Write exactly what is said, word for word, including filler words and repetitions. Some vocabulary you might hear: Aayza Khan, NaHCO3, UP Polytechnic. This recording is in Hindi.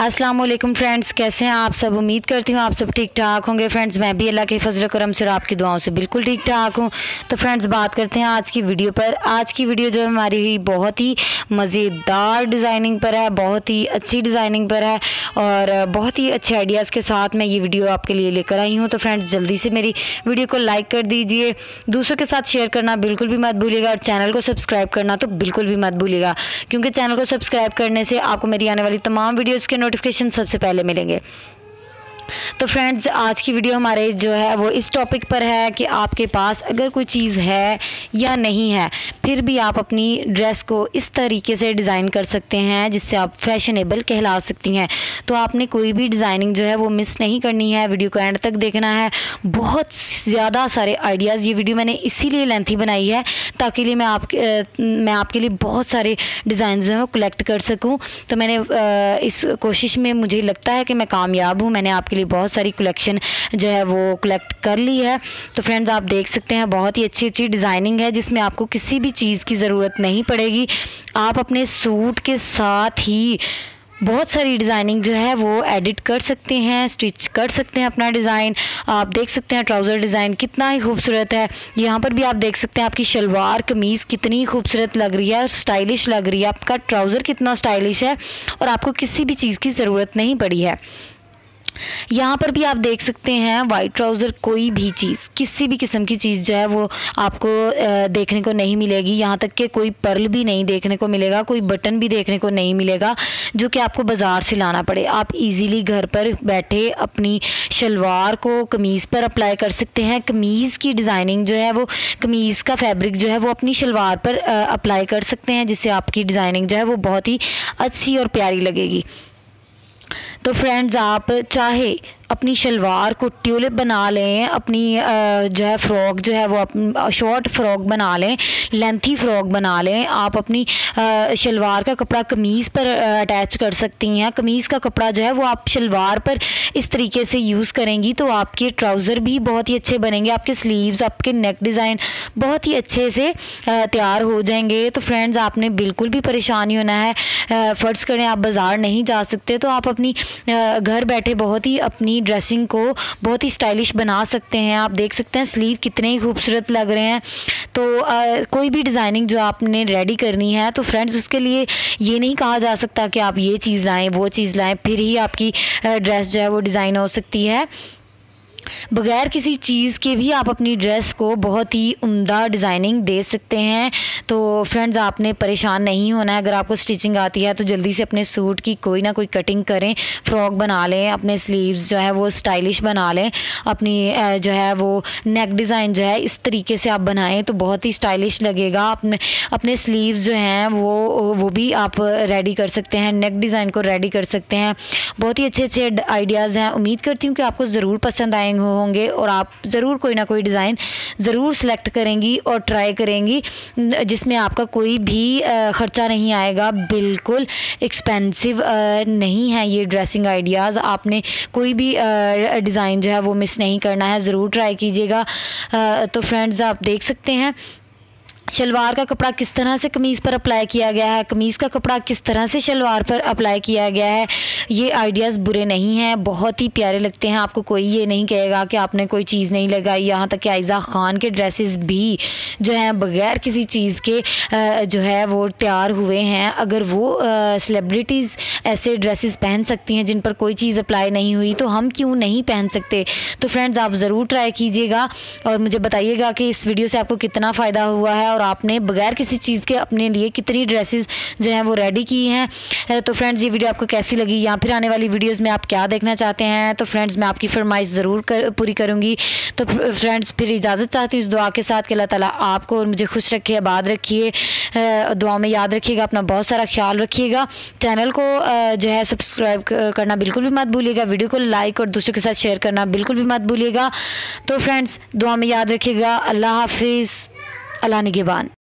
अस्सलामुअलैकुम फ्रेंड्स, कैसे हैं आप सब। उम्मीद करती हूँ आप सब ठीक ठाक होंगे। फ्रेंड्स मैं भी अल्लाह के फजल करम से और आपकी दुआओं से बिल्कुल ठीक ठाक हूँ। तो फ्रेंड्स बात करते हैं आज की वीडियो पर। आज की वीडियो जो है हमारी बहुत ही मज़ेदार डिज़ाइनिंग पर है, बहुत ही अच्छी डिज़ाइनिंग पर है और बहुत ही अच्छे आइडियाज़ के साथ मैं ये वीडियो आपके लिए लेकर आई हूँ। तो फ्रेंड्स जल्दी से मेरी वीडियो को लाइक कर दीजिए, दूसरों के साथ शेयर करना बिल्कुल भी मत भूलिएगा और चैनल को सब्सक्राइब करना तो बिल्कुल भी मत भूलिएगा, क्योंकि चैनल को सब्सक्राइब करने से आपको मेरी आने वाली तमाम वीडियोज़ के नोटिफिकेशन सबसे पहले मिलेंगे। तो फ्रेंड्स आज की वीडियो हमारे जो है वो इस टॉपिक पर है कि आपके पास अगर कोई चीज़ है या नहीं है, फिर भी आप अपनी ड्रेस को इस तरीके से डिज़ाइन कर सकते हैं जिससे आप फैशनेबल कहला सकती हैं। तो आपने कोई भी डिज़ाइनिंग जो है वो मिस नहीं करनी है, वीडियो को एंड तक देखना है। बहुत ज़्यादा सारे आइडियाज़, ये वीडियो मैंने इसीलिए लेंथी बनाई है ताकि लिए मैं आप मैं आपके लिए बहुत सारे डिज़ाइन जो हैं वो कलेक्ट कर सकूँ। तो मैंने इस कोशिश में मुझे लगता है कि मैं कामयाब हूँ। मैंने आपके लिए बहुत सारी कलेक्शन जो है वो कलेक्ट कर ली है। तो फ्रेंड्स आप देख सकते हैं बहुत ही अच्छी अच्छी डिज़ाइनिंग है जिसमें आपको किसी भी चीज़ की ज़रूरत नहीं पड़ेगी। आप अपने सूट के साथ ही बहुत सारी डिज़ाइनिंग जो है वो एडिट कर सकते हैं, स्टिच कर सकते हैं अपना डिज़ाइन। आप देख सकते हैं ट्राउज़र डिज़ाइन कितना ही खूबसूरत है। यहाँ पर भी आप देख सकते हैं आपकी शलवार कमीज़ कितनी खूबसूरत लग रही है और स्टाइलिश लग रही है। आपका ट्राउज़र कितना स्टाइलिश है और आपको किसी भी चीज़ की ज़रूरत नहीं पड़ी है। यहाँ पर भी आप देख सकते हैं वाइट ट्राउज़र, कोई भी चीज़, किसी भी किस्म की चीज़ जो है वो आपको देखने को नहीं मिलेगी। यहाँ तक कि कोई पर्ल भी नहीं देखने को मिलेगा, कोई बटन भी देखने को नहीं मिलेगा जो कि आपको बाज़ार से लाना पड़े। आप इजीली घर पर बैठे अपनी शलवार को कमीज़ पर अप्लाई कर सकते हैं। कमीज़ की डिज़ाइनिंग जो है वो, कमीज़ का फैब्रिक जो है वो अपनी शलवार पर अप्लाई कर सकते हैं, जिससे आपकी डिज़ाइनिंग जो है वो बहुत ही अच्छी और प्यारी लगेगी। तो फ्रेंड्स आप चाहे अपनी शलवार को ट्यूलिप बना लें, अपनी जो है फ़्रॉक जो है वो शॉर्ट फ्रॉक बना लें, लेंथी फ़्रॉक बना लें। आप अपनी शलवार का कपड़ा कमीज़ पर अटैच कर सकती हैं। कमीज़ का कपड़ा जो है वो आप शलवार पर इस तरीके से यूज़ करेंगी तो आपके ट्राउज़र भी बहुत ही अच्छे बनेंगे, आपके स्लीव्स, आपके नेक डिज़ाइन बहुत ही अच्छे से तैयार हो जाएंगे। तो फ्रेंड्स आपने बिल्कुल भी परेशानी होना है। फ़र्ज़ करें आप बाज़ार नहीं जा सकते तो आप अपनी घर बैठे बहुत ही अपनी ड्रेसिंग को बहुत ही स्टाइलिश बना सकते हैं। आप देख सकते हैं स्लीव कितने ही खूबसूरत लग रहे हैं। तो आ, कोई भी डिज़ाइनिंग जो आपने रेडी करनी है तो फ्रेंड्स उसके लिए ये नहीं कहा जा सकता कि आप ये चीज़ लाएं वो चीज़ लाएं फिर ही आपकी ड्रेस जो है वो डिज़ाइन हो सकती है। बगैर किसी चीज़ के भी आप अपनी ड्रेस को बहुत ही उम्दा डिज़ाइनिंग दे सकते हैं। तो फ्रेंड्स आपने परेशान नहीं होना है। अगर आपको स्टिचिंग आती है तो जल्दी से अपने सूट की कोई ना कोई कटिंग करें, फ्रॉक बना लें, अपने स्लीव्स जो है वो स्टाइलिश बना लें, अपनी जो है वो नेक डिज़ाइन जो है इस तरीके से आप बनाएं तो बहुत ही स्टाइलिश लगेगा। अपने अपने स्लीव्स जो हैं वो वो भी आप रेडी कर सकते हैं, नेक डिज़ाइन को रेडी कर सकते हैं। बहुत ही अच्छे अच्छे आइडियाज़ हैं। उम्मीद करती हूँ कि आपको ज़रूर पसंद आएंगे होंगे और आप ज़रूर कोई ना कोई डिज़ाइन ज़रूर सेलेक्ट करेंगी और ट्राई करेंगी, जिसमें आपका कोई भी ख़र्चा नहीं आएगा। बिल्कुल एक्सपेंसिव नहीं है ये ड्रेसिंग आइडियाज़। आपने कोई भी डिज़ाइन जो है वो मिस नहीं करना है, ज़रूर ट्राई कीजिएगा। तो फ्रेंड्स आप देख सकते हैं शलवार का कपड़ा किस तरह से कमीज़ पर अप्लाई किया गया है, कमीज़ का कपड़ा किस तरह से शलवार पर अप्लाई किया गया है। ये आइडियाज़ बुरे नहीं हैं, बहुत ही प्यारे लगते हैं। आपको कोई ये नहीं कहेगा कि आपने कोई चीज़ नहीं लगाई। यहाँ तक कि आयज़ा ख़ान के ड्रेसेस भी जो हैं बग़ैर किसी चीज़ के जो है वो तैयार हुए हैं। अगर वो सेलिब्रिटीज़ ऐसे ड्रेसेस पहन सकती हैं जिन पर कोई चीज़ अप्लाई नहीं हुई, तो हम क्यों नहीं पहन सकते। तो फ्रेंड्स आप ज़रूर ट्राई कीजिएगा और मुझे बताइएगा कि इस वीडियो से आपको कितना फ़ायदा हुआ है और आपने बगैर किसी चीज़ के अपने लिए कितनी ड्रेसेस जो हैं वो रेडी की हैं। तो फ्रेंड्स ये वीडियो आपको कैसी लगी या फिर आने वाली वीडियोस में आप क्या देखना चाहते हैं, तो फ्रेंड्स मैं आपकी फरमाइश ज़रूर कर पूरी करूँगी। तो फ्रेंड्स फिर इजाज़त चाहती हूँ इस दुआ के साथ कि अल्लाह ताला आपको और मुझे खुश रखे, आबाद रखिए। दुआ में याद रखिएगा, अपना बहुत सारा ख्याल रखिएगा। चैनल को जो है सब्सक्राइब करना बिल्कुल भी मत भूलिएगा, वीडियो को लाइक और दूसरों के साथ शेयर करना बिल्कुल भी मत भूलिएगा। तो फ्रेंड्स दुआ में याद रखिएगा। अल्लाह हाफिज़, अल्लाह निगहबान।